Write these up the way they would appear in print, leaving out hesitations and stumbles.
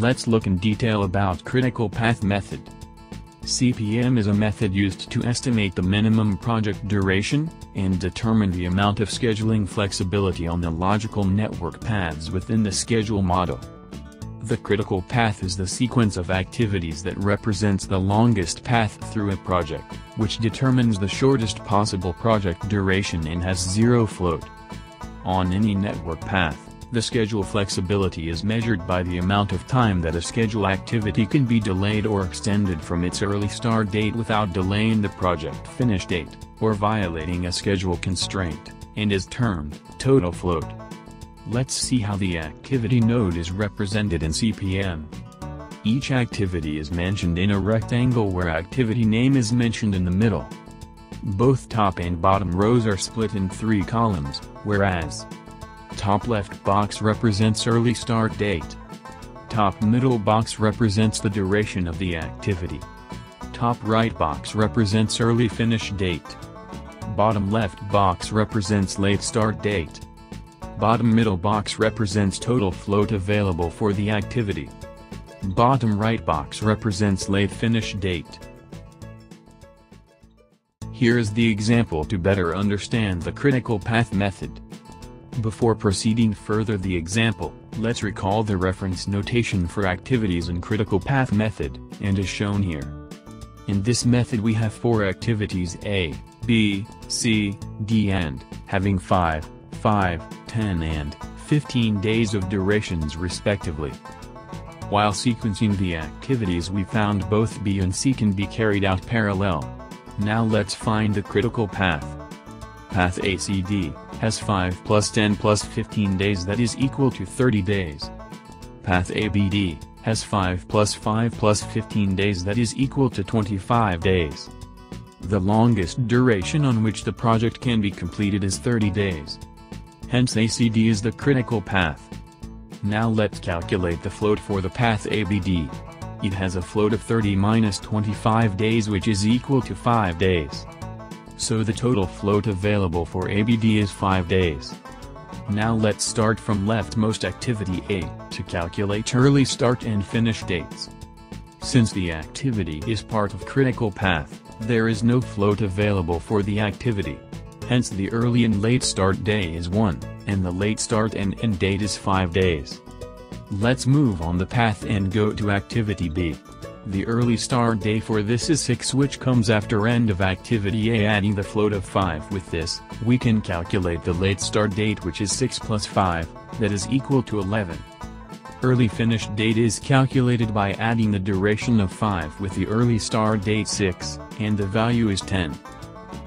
Let's look in detail about critical path method. CPM is a method used to estimate the minimum project duration, and determine the amount of scheduling flexibility on the logical network paths within the schedule model. The critical path is the sequence of activities that represents the longest path through a project, which determines the shortest possible project duration and has zero float. On any network path, the schedule flexibility is measured by the amount of time that a schedule activity can be delayed or extended from its early start date without delaying the project finish date, or violating a schedule constraint, and is termed total float. Let's see how the activity node is represented in CPM. Each activity is mentioned in a rectangle where activity name is mentioned in the middle. Both top and bottom rows are split in three columns, whereas top left box represents early start date. Top middle box represents the duration of the activity. Top right box represents early finish date. Bottom left box represents late start date. Bottom middle box represents total float available for the activity. Bottom right box represents late finish date. Here is the example to better understand the critical path method. Before proceeding further the example, let's recall the reference notation for activities in critical path method, and is shown here. In this method we have four activities A, B, C, D and, having 5, 10 and 15 days of durations respectively. While sequencing the activities we found both B and C can be carried out parallel. Now let's find the critical path. Path ACD has 5 plus 10 plus 15 days that is equal to 30 days. Path ABD has 5 plus 5 plus 15 days that is equal to 25 days. The longest duration on which the project can be completed is 30 days. Hence ACD is the critical path. Now let's calculate the float for the path ABD. It has a float of 30 minus 25 days which is equal to 5 days. So the total float available for ABD is 5 days. Now let's start from leftmost activity A, to calculate early start and finish dates. Since the activity is part of critical path, there is no float available for the activity. Hence the early and late start day is 1, and the late start and end date is 5 days. Let's move on the path and go to activity B. The early start day for this is 6 which comes after end of activity A. Adding the float of 5 with this, we can calculate the late start date which is 6 plus 5, that is equal to 11. Early finish date is calculated by adding the duration of 5 with the early start date 6, and the value is 10.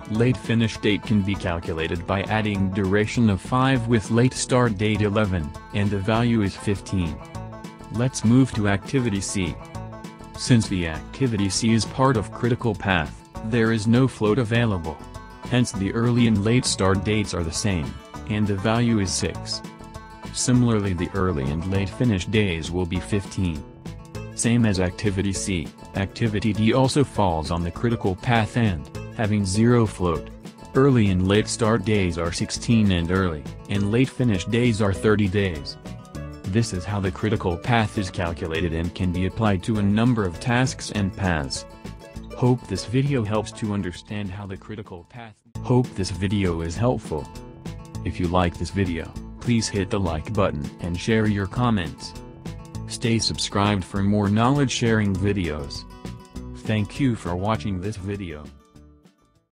Late finish date can be calculated by adding duration of 5 with late start date 11, and the value is 15. Let's move to activity C. Since the activity C is part of critical path, there is no float available. Hence the early and late start dates are the same, and the value is 6. Similarly the early and late finish days will be 15. Same as activity C, activity D also falls on the critical path end, having 0 float. Early and late start days are 16 and early, and late finish days are 30 days. This is how the critical path is calculated and can be applied to a number of tasks and paths. Hope this video helps to understand how the critical path. Hope this video is helpful. If you like this video, please hit the like button and share your comments. Stay subscribed for more knowledge sharing videos. Thank you for watching this video.